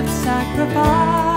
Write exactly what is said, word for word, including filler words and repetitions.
Sacrifice.